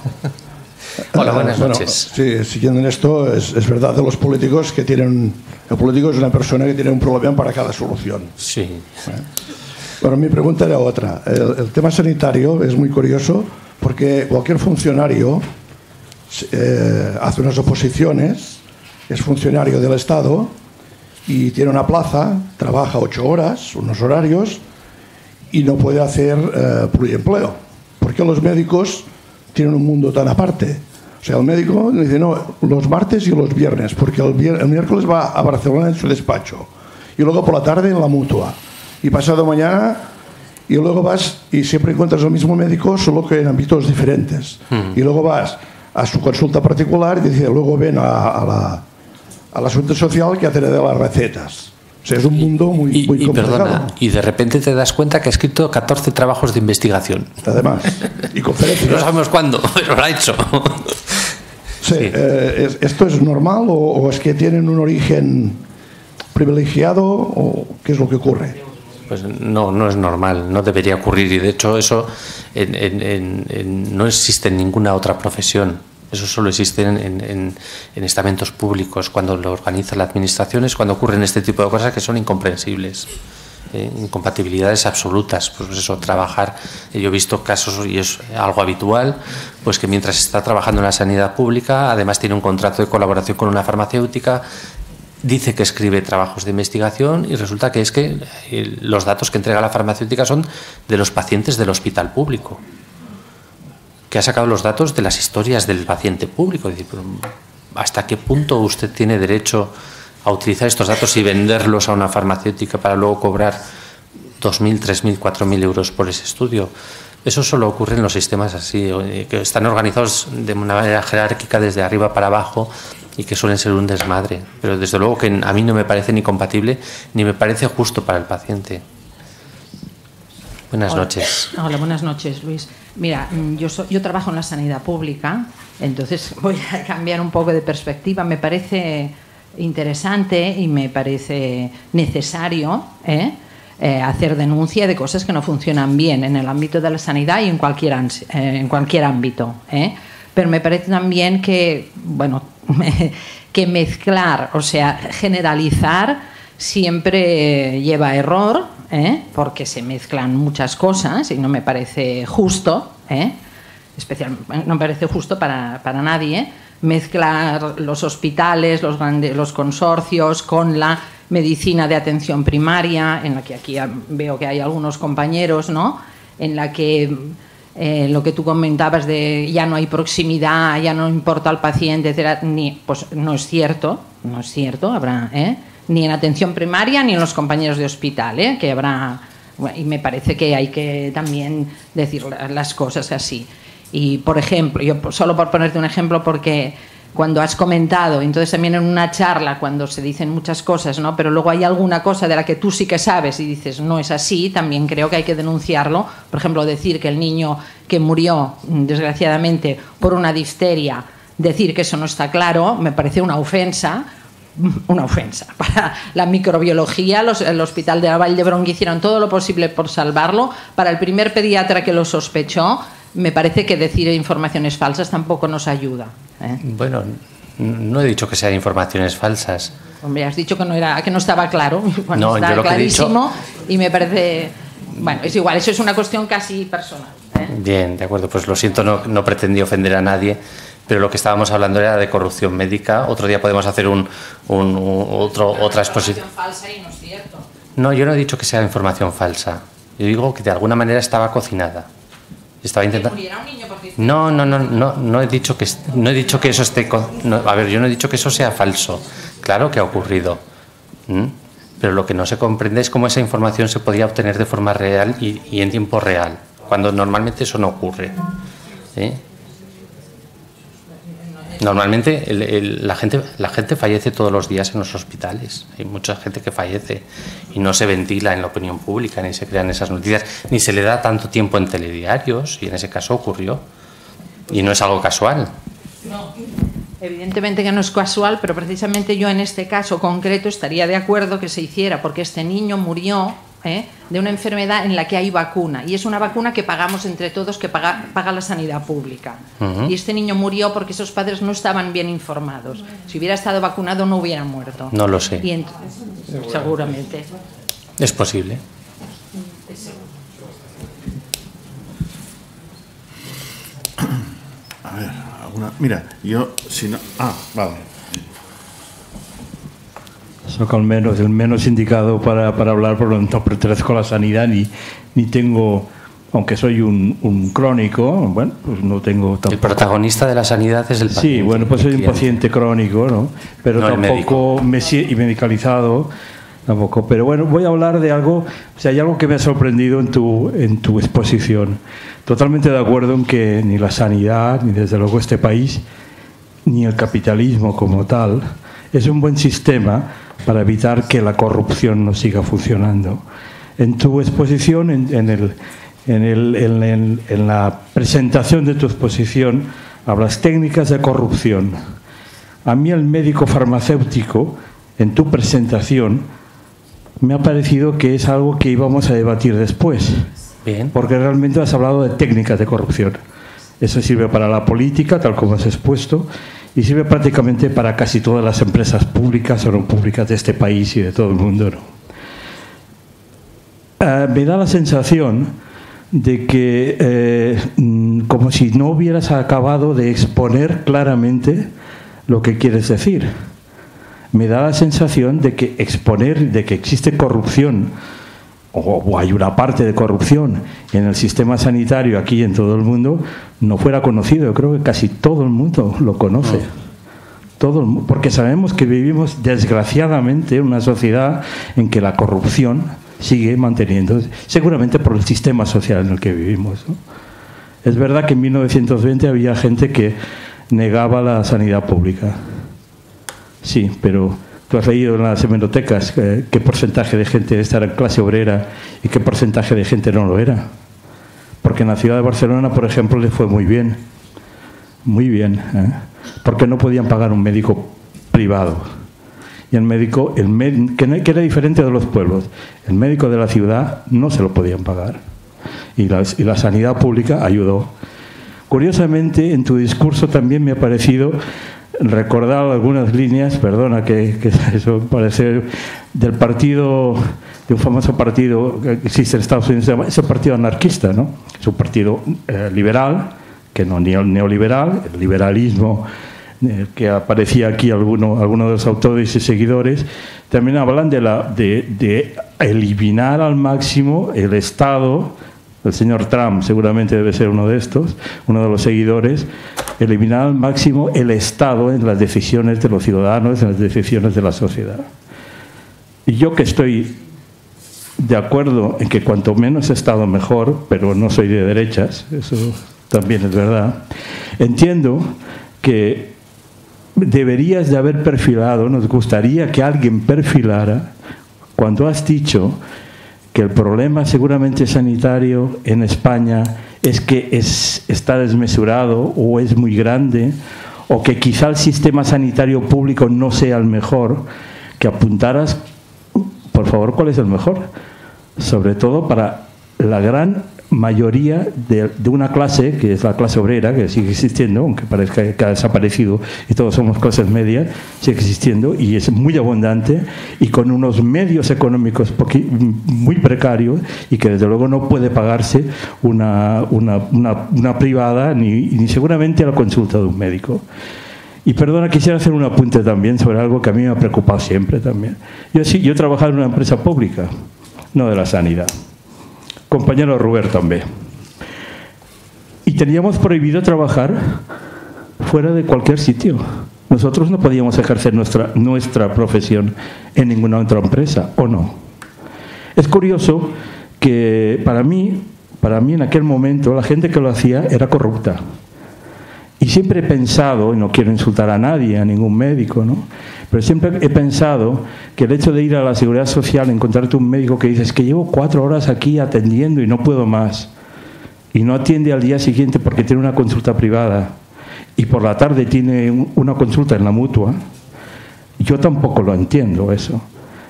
Hola, buenas noches. Bueno, sí, siguiendo en esto, es verdad de los políticos que tienen... El político es una persona que tiene un problema para cada solución. Sí. Bueno, mi pregunta era otra. El tema sanitario es muy curioso porque cualquier funcionario hace unas oposiciones, es funcionario del Estado y tiene una plaza, trabaja 8 horas, unos horarios, y no puede hacer pluriempleo. ¿Por qué los médicos tienen un mundo tan aparte? O sea, el médico dice, no, los martes y los viernes, porque el miércoles va a Barcelona en su despacho, y luego por la tarde en la mutua, y pasado mañana, y luego vas, y siempre encuentras el mismo médico, solo que en ámbitos diferentes. Y luego vas a su consulta particular y dice, luego ven al asunto social que hacer de las recetas. O sea, es un mundo muy complicado. Perdona, y de repente te das cuenta que ha escrito 14 trabajos de investigación. Además, y conferencias. No sabemos cuándo, pero lo ha hecho. Sí, sí. ¿Esto es normal o es que tienen un origen privilegiado o qué es lo que ocurre? Pues no es normal, no debería ocurrir y de hecho eso no existe en ninguna otra profesión. Eso solo existe en estamentos públicos, cuando lo organiza la administración es cuando ocurren este tipo de cosas que son incomprensibles, incompatibilidades absolutas. Pues eso, trabajar, yo he visto casos y es algo habitual, pues que mientras está trabajando en la sanidad pública, además tiene un contrato de colaboración con una farmacéutica, dice que escribe trabajos de investigación y resulta que es que los datos que entrega la farmacéutica son de los pacientes del hospital público, que ha sacado los datos de las historias del paciente público. Es decir, ¿hasta qué punto usted tiene derecho a utilizar estos datos y venderlos a una farmacéutica para luego cobrar 2.000, 3.000, 4.000 euros por ese estudio? Eso solo ocurre en los sistemas así, que están organizados de una manera jerárquica desde arriba para abajo, y que suelen ser un desmadre, pero desde luego que a mí no me parece ni compatible ni me parece justo para el paciente. Buenas noches. Hola, buenas noches, Luis. Mira, yo trabajo en la sanidad pública, entonces voy a cambiar un poco de perspectiva. Me parece interesante y me parece necesario hacer denuncia de cosas que no funcionan bien en el ámbito de la sanidad y en cualquier ámbito. Pero me parece también que, bueno, que mezclar, o sea, generalizar siempre lleva a error, porque se mezclan muchas cosas y no me parece justo, no me parece justo para nadie, mezclar los hospitales, los consorcios con la medicina de atención primaria, en la que aquí veo que hay algunos compañeros, ¿no?, en la que... lo que tú comentabas de ya no hay proximidad, ya no importa al paciente, etcétera, pues no es cierto, habrá, ni en atención primaria ni en los compañeros de hospital, que habrá, y me parece que hay que también decir las cosas así. Y por ejemplo, yo solo por ponerte un ejemplo, porque cuando has comentado, entonces también en una charla cuando se dicen muchas cosas, ¿no?, pero luego hay alguna cosa de la que tú sí que sabes y dices no es así, también creo que hay que denunciarlo. Por ejemplo, decir que el niño que murió desgraciadamente por una difteria, decir que eso no está claro, me parece una ofensa para la microbiología. El hospital de la Vall d'Hebron hicieron todo lo posible por salvarlo. Para el primer pediatra que lo sospechó, me parece que decir informaciones falsas tampoco nos ayuda. Bueno, no he dicho que sean informaciones falsas. Hombre, has dicho que no estaba claro. Bueno, no, está clarísimo y me parece... Bueno, es igual, eso es una cuestión casi personal. Bien, de acuerdo, pues lo siento, no pretendí ofender a nadie, pero lo que estábamos hablando era de corrupción médica. Otro día podemos hacer otra exposición. Falsa y no es cierto. No, yo no he dicho que sea información falsa. Yo digo que de alguna manera estaba cocinada. Estaba intentando. ¿Que muriera un niño porque... No he dicho que eso esté. A ver, yo no he dicho que eso sea falso. Claro que ha ocurrido. ¿Mm? Pero lo que no se comprende es cómo esa información se podía obtener de forma real y en tiempo real, cuando normalmente eso no ocurre. ¿Sí? Normalmente la gente fallece todos los días en los hospitales. Hay mucha gente que fallece y no se ventila en la opinión pública, ni se crean esas noticias, ni se le da tanto tiempo en telediarios, y en ese caso ocurrió. Y no es algo casual. No, evidentemente que no es casual, pero precisamente yo en este caso concreto estaría de acuerdo que se hiciera, porque este niño murió de una enfermedad en la que hay vacuna, y es una vacuna que pagamos entre todos, que paga la sanidad pública. Y este niño murió porque esos padres no estaban bien informados. Si hubiera estado vacunado no hubiera muerto. No lo sé. Y seguramente. Es posible. A ver, alguna... Mira, yo si no... Ah, vale. Soy el menos indicado para hablar, por lo tanto no pertenezco a la sanidad, ni tengo, aunque soy un crónico, bueno, pues no tengo tampoco... El protagonista de la sanidad es el paciente. Sí, bueno, pues soy un paciente crónico, ¿no? Pero no tampoco me siento medicalizado, tampoco. Pero bueno, voy a hablar de algo, o sea, hay algo que me ha sorprendido en tu exposición. Totalmente de acuerdo en que ni la sanidad, ni desde luego este país, ni el capitalismo como tal, es un buen sistema para evitar que la corrupción no siga funcionando. En tu exposición, en la presentación de tu exposición, hablas técnicas de corrupción. A mí el médico farmacéutico, en tu presentación, me ha parecido que es algo que íbamos a debatir después. Bien. Porque realmente has hablado de técnicas de corrupción. Eso sirve para la política, tal como has expuesto, y sirve prácticamente para casi todas las empresas públicas o no públicas de este país y de todo el mundo, ¿no? Me da la sensación de que como si no hubieras acabado de exponer claramente lo que quieres decir. Me da la sensación de que exponer de que existe corrupción o hay una parte de corrupción en el sistema sanitario aquí en todo el mundo, no fuera conocido. Yo creo que casi todo el mundo lo conoce. Todo, porque sabemos que vivimos desgraciadamente en una sociedad en que la corrupción sigue manteniéndose, seguramente por el sistema social en el que vivimos, ¿no? Es verdad que en 1920 había gente que negaba la sanidad pública. Sí, pero... Tú has leído en las hemerotecas qué porcentaje de gente era en clase obrera y qué porcentaje de gente no lo era. Porque en la ciudad de Barcelona, por ejemplo, les fue muy bien. Muy bien. Porque no podían pagar un médico privado. Y el médico, que era diferente de los pueblos, el médico de la ciudad no se lo podían pagar. Y la sanidad pública ayudó. Curiosamente, en tu discurso también me ha parecido... recordar algunas líneas, perdona que eso parece del partido, de un famoso partido que existe en Estados Unidos, es el partido anarquista, ¿no? Es un partido liberal, que no neoliberal, el liberalismo que aparecía aquí algunos de los autores y seguidores, también hablan de eliminar al máximo el Estado. El señor Trump seguramente debe ser uno de estos, uno de los seguidores, eliminar al máximo el Estado en las decisiones de los ciudadanos, en las decisiones de la sociedad. Y yo que estoy de acuerdo en que cuanto menos Estado mejor, pero no soy de derechas, eso también es verdad, entiendo que deberías de haber perfilado, nos gustaría que alguien perfilara, cuando has dicho... que el problema seguramente sanitario en España es que está desmesurado o es muy grande, o que quizá el sistema sanitario público no sea el mejor, que apuntaras, por favor, cuál es el mejor, sobre todo para la gran mayoría de una clase, que es la clase obrera, que sigue existiendo, aunque parezca que ha desaparecido y todos somos clases medias, sigue existiendo y es muy abundante y con unos medios económicos muy precarios y que desde luego no puede pagarse una privada ni seguramente la consulta de un médico. Y perdona, quisiera hacer un apunte también sobre algo que a mí me ha preocupado siempre también. Yo he trabajado en una empresa pública, no de la sanidad. Compañero Rubén también. teníamos prohibido trabajar fuera de cualquier sitio. Nosotros no podíamos ejercer nuestra profesión en ninguna otra empresa, ¿o no? Es curioso que para mí en aquel momento la gente que lo hacía era corrupta. Y siempre he pensado, y no quiero insultar a nadie, a ningún médico, ¿no? Pero siempre he pensado que el hecho de ir a la Seguridad Social, encontrarte un médico que dices que llevo 4 horas aquí atendiendo y no puedo más, y no atiende al día siguiente porque tiene una consulta privada y por la tarde tiene una consulta en la mutua, yo tampoco lo entiendo eso.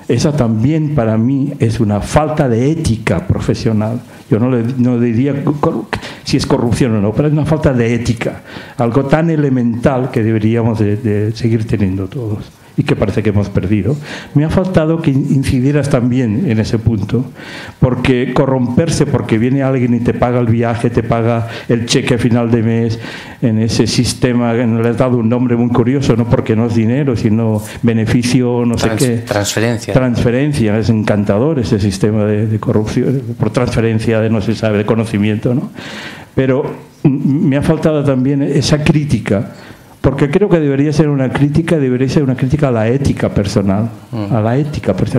Esa también para mí es una falta de ética profesional. Yo no diría si es corrupción o no, pero es una falta de ética. Algo tan elemental que deberíamos de seguir teniendo todos y que parece que hemos perdido. Me ha faltado que incidieras también en ese punto, porque corromperse, porque viene alguien y te paga el viaje, te paga el cheque a final de mes, en ese sistema que le has dado un nombre muy curioso, no porque no es dinero, sino beneficio, no sé qué. Transferencia. Transferencia, es encantador ese sistema de corrupción, por transferencia de no se sabe, de conocimiento, ¿no? Pero me ha faltado también esa crítica, porque creo que debería ser una crítica a la ética personal,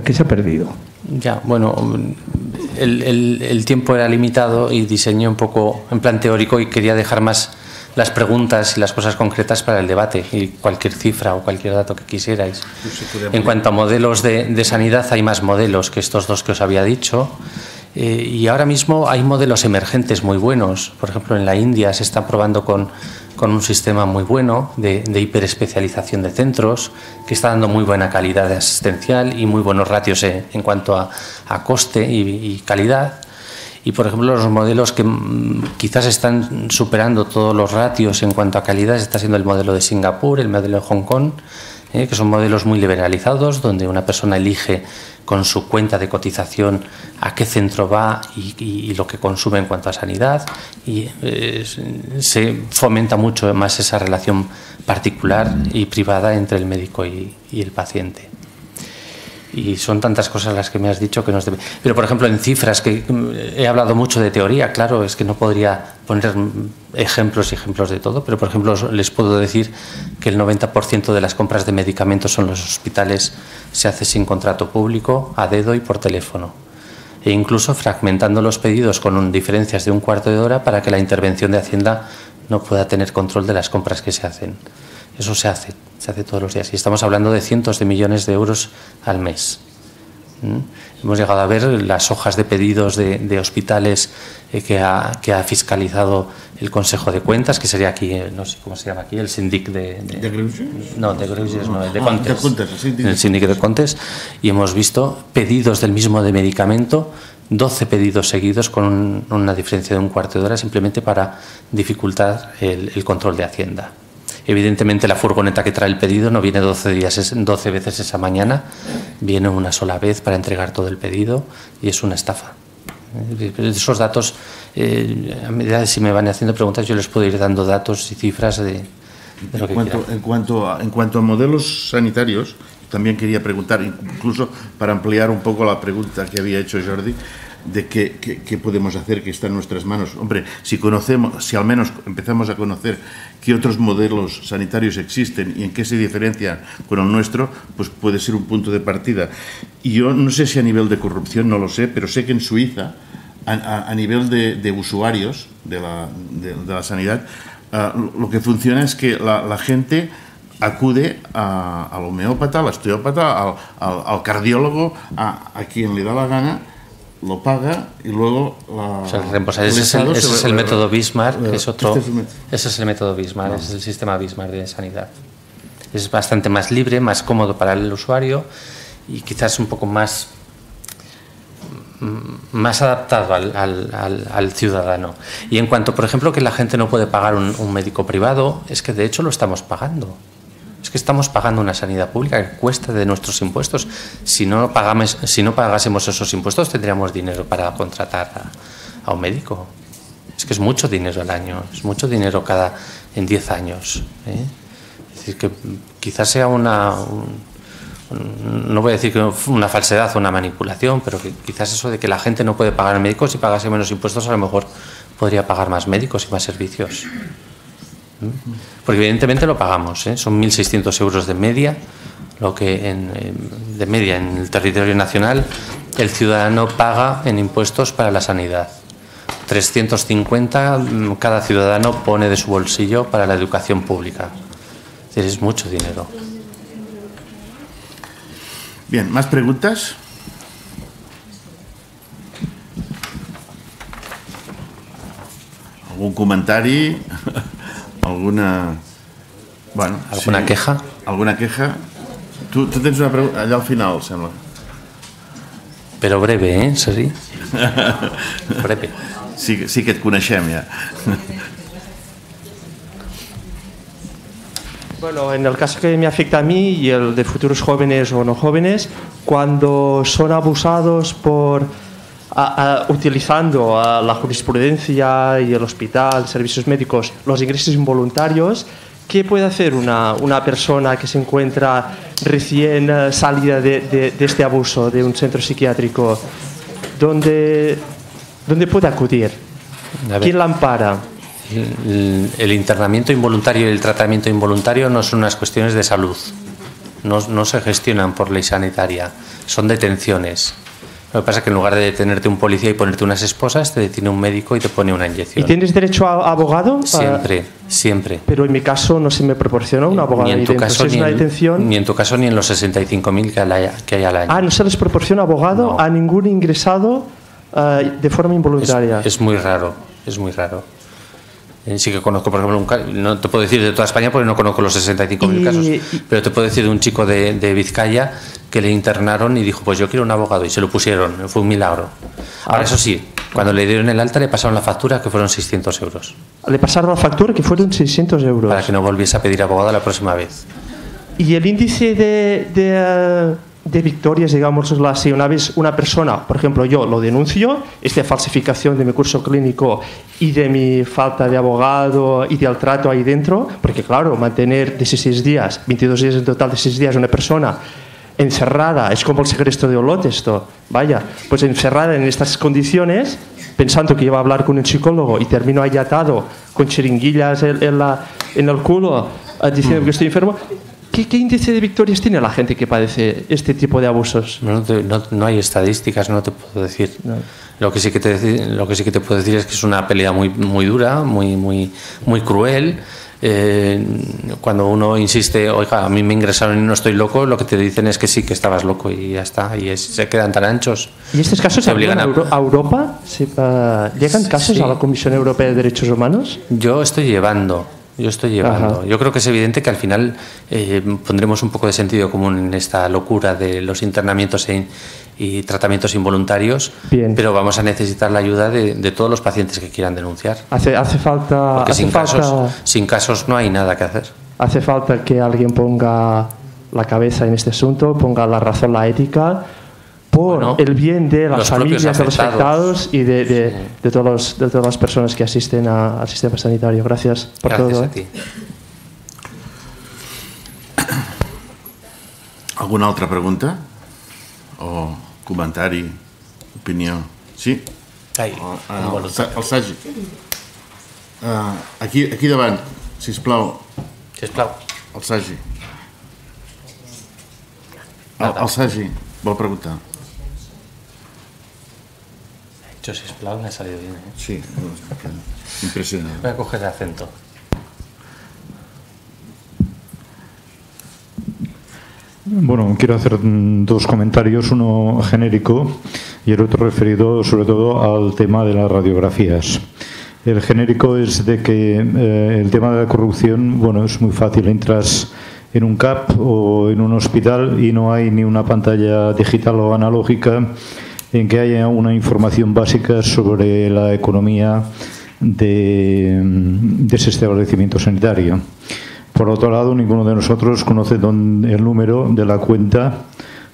que se ha perdido. Ya, bueno, el tiempo era limitado y diseñé un poco en plan teórico y quería dejar más las preguntas y las cosas concretas para el debate y cualquier cifra o cualquier dato que quisierais. En cuanto a modelos de sanidad, hay más modelos que estos dos que os había dicho. Y ahora mismo hay modelos emergentes muy buenos. Por ejemplo, en la India se está probando con un sistema muy bueno de hiperespecialización de centros, que está dando muy buena calidad de asistencial y muy buenos ratios en cuanto a coste y calidad. Y, por ejemplo, los modelos que quizás están superando todos los ratios en cuanto a calidad está siendo el modelo de Singapur, el modelo de Hong Kong, que son modelos muy liberalizados, donde una persona elige con su cuenta de cotización a qué centro va y lo que consume en cuanto a sanidad, y se fomenta mucho más esa relación particular y privada entre el médico y el paciente. Y son tantas cosas las que me has dicho que nos debe... Pero, por ejemplo, en cifras, que he hablado mucho de teoría, claro, es que no podría poner ejemplos y ejemplos de todo, pero, por ejemplo, les puedo decir que el 90% de las compras de medicamentos en los hospitales se hace sin contrato público, a dedo y por teléfono, e incluso fragmentando los pedidos con diferencias de un cuarto de hora para que la intervención de Hacienda no pueda tener control de las compras que se hacen. Eso se hace todos los días. Y estamos hablando de cientos de millones de euros al mes. Hemos llegado a ver las hojas de pedidos de hospitales que ha fiscalizado el Consejo de Cuentas, que sería aquí, no sé cómo se llama aquí, el Sindic de Granollers. No, de Granollers no, el de Contes. De Contes, el Sindic de Contes. Y hemos visto pedidos del mismo de medicamento, 12 pedidos seguidos con una diferencia de un cuarto de hora, simplemente para dificultar el control de Hacienda. Evidentemente, la furgoneta que trae el pedido no viene 12 veces esa mañana, viene una sola vez para entregar todo el pedido y es una estafa. Esos datos, a medida de si me van haciendo preguntas, yo les puedo ir dando datos y cifras de lo que quieran. En cuanto a modelos sanitarios, también quería preguntar, incluso para ampliar un poco la pregunta que había hecho Jordi, de qué podemos hacer, que está en nuestras manos. Hombre, si al menos empezamos a conocer qué otros modelos sanitarios existen y en qué se diferencian con el nuestro, pues puede ser un punto de partida. Y yo no sé si a nivel de corrupción, no lo sé, pero sé que en Suiza, a nivel de usuarios de la sanidad, lo que funciona es que la gente acude al homeópata, al osteópata, al cardiólogo, a quien le da la gana, lo paga y luego... Ese es el método Bismarck, ese es el método Bismarck, no. Ese es el sistema Bismarck de sanidad. Es bastante más libre, más cómodo para el usuario y quizás un poco más adaptado al ciudadano. Y en cuanto, por ejemplo, que la gente no puede pagar un médico privado, es que de hecho lo estamos pagando. Es que estamos pagando una sanidad pública que cuesta de nuestros impuestos. Si no pagásemos esos impuestos, tendríamos dinero para contratar a un médico. Es que es mucho dinero al año, es mucho dinero en 10 años. Es decir, que quizás sea no voy a decir que una falsedad o una manipulación, pero que quizás eso de que la gente no puede pagar médicos, si pagase menos impuestos a lo mejor podría pagar más médicos y más servicios. Porque evidentemente lo pagamos, ¿eh? Son 1.600 euros de media, lo que de media en el territorio nacional el ciudadano paga en impuestos para la sanidad. 350 cada ciudadano pone de su bolsillo para la educación pública. Es mucho dinero. Bien, ¿más preguntas? ¿Algún comentario? ¿Alguna, bueno, alguna sí, queja? ¿Alguna queja? Tú tienes una pregunta allá al final, sembla. Però breve, ¿eh, Sergi? Breve. Sí que et coneixem, ja. Bueno, en el caso que me afecta a mí y el de futuros jóvenes o no jóvenes, cuando son abusados por utilizando la jurisprudencia y el hospital, servicios médicos, los ingresos involuntarios, ¿qué puede hacer una persona que se encuentra recién salida de este abuso de un centro psiquiátrico? ¿Dónde puede acudir? ¿Quién la ampara? El internamiento involuntario y el tratamiento involuntario no son unas cuestiones de salud, no se gestionan por ley sanitaria, son detenciones. Lo que pasa es que en lugar de detenerte un policía y ponerte unas esposas, te detiene un médico y te pone una inyección. ¿Y tienes derecho a abogado? Siempre, siempre. Pero en mi caso no se me proporcionó un abogado. Ni en tu caso ni en tu caso ni en los 65.000 que hay al año. Ah, no se les proporciona abogado a ningún ingresado de forma involuntaria. Es muy raro, es muy raro. Sí que conozco, por ejemplo, no te puedo decir de toda España porque no conozco los 65.000 casos, pero te puedo decir de un chico de Vizcaya que le internaron y dijo, pues yo quiero un abogado, y se lo pusieron, fue un milagro. Ahora, eso sí, cuando le dieron el alta le pasaron la factura, que fueron 600 euros. Le pasaron la factura, que fueron 600 euros. Para que no volviese a pedir abogado la próxima vez. ¿Y el índice de victorias, digamos así, una vez una persona, por ejemplo yo lo denuncio, esta falsificación de mi curso clínico y de mi falta de abogado y del trato ahí dentro, porque claro, mantener 16 días, 22 días en total, 16 días una persona encerrada, es como el secuestro de Olot esto, vaya, pues encerrada en estas condiciones, pensando que iba a hablar con un psicólogo y termino ahí atado con chiringuillas en el culo, diciendo que estoy enfermo. ¿Qué índice de victorias tiene la gente que padece este tipo de abusos? No hay estadísticas, no te puedo decir. No. Lo que sí que te puedo decir es que es una pelea muy, muy dura, muy, muy, muy cruel. Cuando uno insiste, oiga, a mí me ingresaron y no estoy loco, lo que te dicen es que sí, que estabas loco y ya está. Y se quedan tan anchos. ¿Y estos casos se obligan a Europa? ¿Llegan casos a la Comisión Europea de Derechos Humanos? Yo estoy llevando. Ajá. Yo creo que es evidente que al final pondremos un poco de sentido común en esta locura de los internamientos y tratamientos involuntarios. Bien. Pero vamos a necesitar la ayuda de todos los pacientes que quieran denunciar. Hace falta. Porque sin casos no hay nada que hacer. Hace falta que alguien ponga la cabeza en este asunto, ponga la razón, la ética, por el bien de las familias, de los afectados y de todas las personas que asisten al sistema sanitario. Gracias por todo. Gracias a ti. ¿Alguna otra pregunta? ¿O comentario? ¿Opinión? ¿Sí? El Szasz. Aquí davant, sisplau. Sisplau. El Szasz. El Szasz, vol preguntar. Yo si es plan, me ha salido bien, ¿eh? Sí, impresionante. Voy a coger el acento. Bueno, quiero hacer dos comentarios, uno genérico y el otro referido sobre todo al tema de las radiografías. El genérico es de que el tema de la corrupción, bueno, es muy fácil, entras en un CAP o en un hospital y no hay ni una pantalla digital o analógica en que haya una información básica sobre la economía de ese establecimiento sanitario. Por otro lado, ninguno de nosotros conoce el número de la cuenta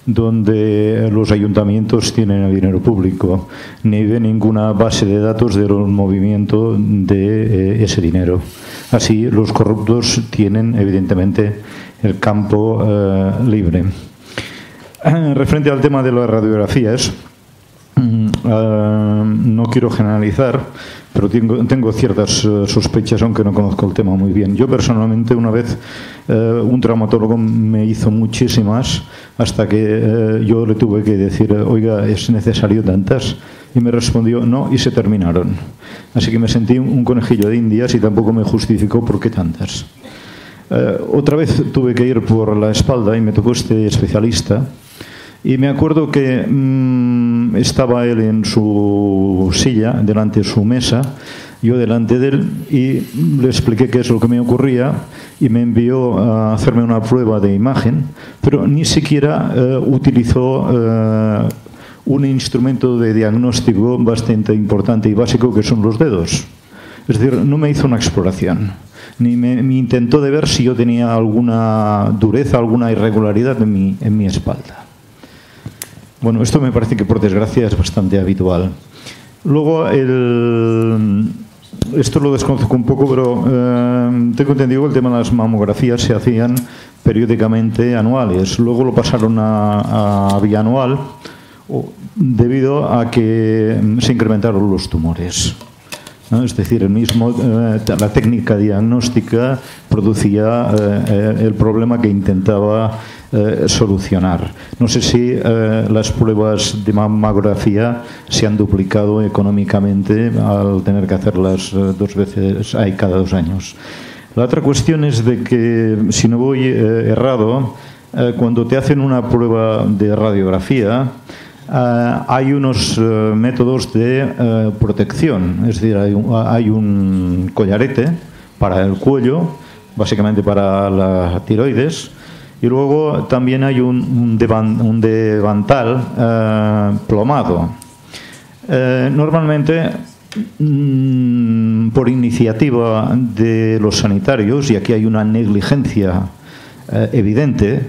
donde los ayuntamientos tienen el dinero público, ni de ninguna base de datos del movimiento de ese dinero. Así, los corruptos tienen, evidentemente, el campo libre. Referente al tema de las radiografías, no quiero generalizar, pero tengo ciertas sospechas, aunque no conozco el tema muy bien. Yo personalmente una vez un traumatólogo me hizo muchísimas hasta que yo le tuve que decir, oiga, ¿es necesario tantas? Y me respondió, no, y se terminaron. Así que me sentí un conejillo de indias y tampoco me justificó por qué tantas. Otra vez tuve que ir por la espalda y me tocó este especialista. Y me acuerdo que estaba él en su silla, delante de su mesa, yo delante de él, y le expliqué qué es lo que me ocurría y me envió a hacerme una prueba de imagen, pero ni siquiera utilizó un instrumento de diagnóstico bastante importante y básico que son los dedos. Es decir, no me hizo una exploración, ni me intentó de ver si yo tenía alguna dureza, alguna irregularidad en mi espalda. Bueno, esto me parece que por desgracia es bastante habitual. Luego, esto lo desconozco un poco, pero tengo entendido que el tema de las mamografías se hacían periódicamente anuales. Luego lo pasaron a bianual debido a que se incrementaron los tumores, ¿no? Es decir, la técnica diagnóstica producía el problema que intentaba solucionar. No sé si las pruebas de mamografía se han duplicado económicamente al tener que hacerlas dos veces cada 2 años. La otra cuestión es de que, si no voy errado, cuando te hacen una prueba de radiografía, hay unos métodos de protección, es decir, hay un collarete para el cuello, básicamente para la tiroides, y luego también hay un devantal plomado. Normalmente, por iniciativa de los sanitarios, y aquí hay una negligencia evidente,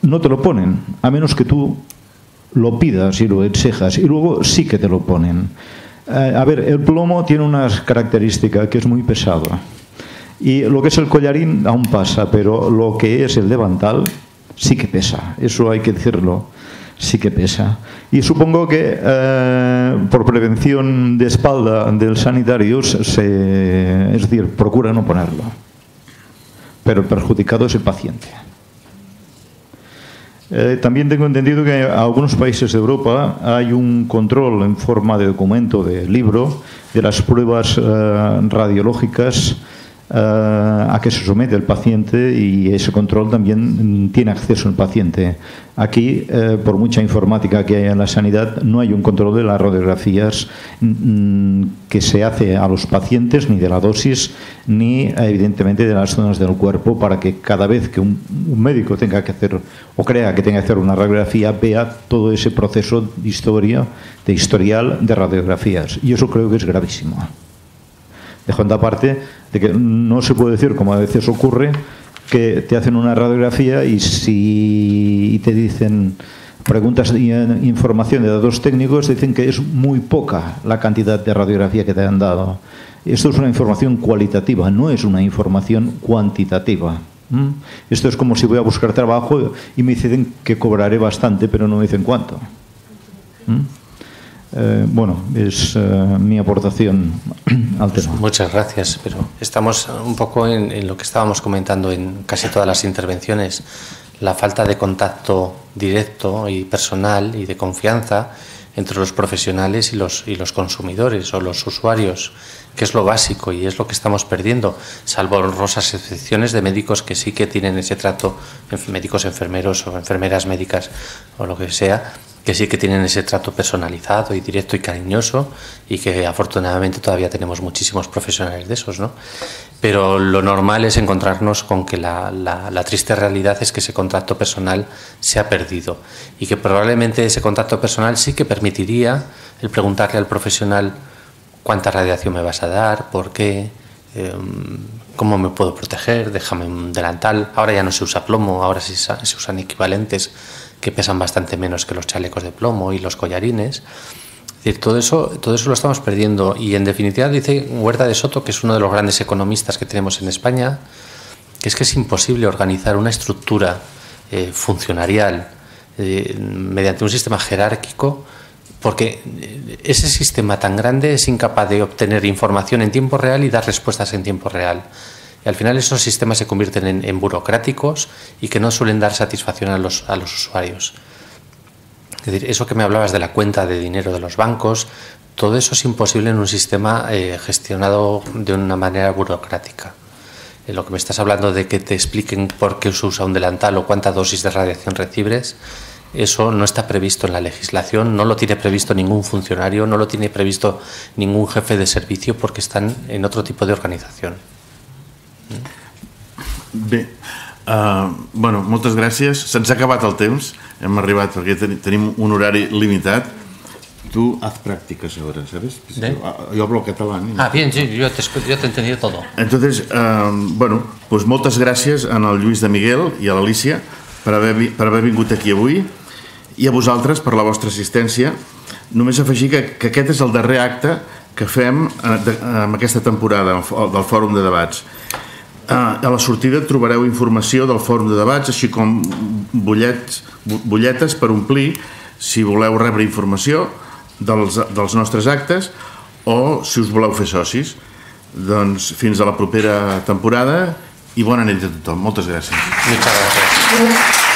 no te lo ponen, a menos que tú lo pidas y lo exijas, y luego sí que te lo ponen. A ver, el plomo tiene unas características, que es muy pesado. Y lo que es el collarín aún pasa, pero lo que es el devantal sí que pesa, eso hay que decirlo, sí que pesa. Y supongo que por prevención de espalda del sanitario, es decir, procura no ponerlo, pero el perjudicado es el paciente. También tengo entendido que en algunos países de Europa hay un control en forma de documento, de libro, de las pruebas radiológicas a que se somete el paciente, y ese control también tiene acceso el paciente. Aquí, por mucha informática que haya en la sanidad, no hay un control de las radiografías que se hace a los pacientes, ni de la dosis, ni evidentemente de las zonas del cuerpo, para que cada vez que un médico tenga que hacer o crea que tenga que hacer una radiografía, vea todo ese proceso de historia, de historial de radiografías. Y eso creo que es gravísimo. Dejando aparte de que no se puede decir, como a veces ocurre, que te hacen una radiografía y si te dicen preguntas de información de datos técnicos, dicen que es muy poca la cantidad de radiografía que te han dado. Esto es una información cualitativa, no es una información cuantitativa. Esto es como si voy a buscar trabajo y me dicen que cobraré bastante, pero no me dicen cuánto. Bueno, es mi aportación al tema. Muchas gracias, pero estamos un poco en lo que estábamos comentando en casi todas las intervenciones, la falta de contacto directo y personal y de confianza entre los profesionales y los consumidores o los usuarios, que es lo básico y es lo que estamos perdiendo, salvo honrosas excepciones de médicos que sí que tienen ese trato, médicos enfermeros o enfermeras médicas o lo que sea, que sí que tienen ese trato personalizado y directo y cariñoso, y que afortunadamente todavía tenemos muchísimos profesionales de esos, ¿no? Pero lo normal es encontrarnos con que la triste realidad es que ese contacto personal se ha perdido, y que probablemente ese contacto personal sí que permitiría el preguntarle al profesional cuánta radiación me vas a dar, por qué, cómo me puedo proteger, déjame un delantal. Ahora ya no se usa plomo, ahora se usan equivalentes que pesan bastante menos que los chalecos de plomo y los collarines. Es decir, todo eso lo estamos perdiendo. Y en definitiva dice Huerta de Soto, que es uno de los grandes economistas que tenemos en España, que es imposible organizar una estructura funcionarial mediante un sistema jerárquico, porque ese sistema tan grande es incapaz de obtener información en tiempo real y dar respuestas en tiempo real. Y al final esos sistemas se convierten en burocráticos y que no suelen dar satisfacción a los usuarios. Es decir, eso que me hablabas de la cuenta de dinero de los bancos, todo eso es imposible en un sistema gestionado de una manera burocrática. Lo que me estás hablando de que te expliquen por qué se usa un delantal o cuánta dosis de radiación recibes, eso no está previsto en la legislación, no lo tiene previsto ningún funcionario, no lo tiene previsto ningún jefe de servicio porque están en otro tipo de organización. Bé, bueno, moltes gràcies. Se'ns ha acabat el temps, hem arribat perquè tenim un horari limitat. Tú haz prácticas ahora, ¿sabes? Yo hablo catalán. Ah, bien, sí, yo te he entendido todo. Entonces, bueno, pues moltes gràcies al Lluís de Miguel i a l'Alicia per haver vingut aquí avui i a vosaltres per la vostra assistència. Només afegir que aquest és el darrer acte que fem en aquesta temporada del Fòrum de Debats. A la sortida trobareu informació del Fòrum de Debats, així com butlletes per omplir si voleu rebre informació dels nostres actes o si us voleu fer socis. Doncs fins a la propera temporada i bona nit a tothom. Moltes gràcies. Moltes gràcies.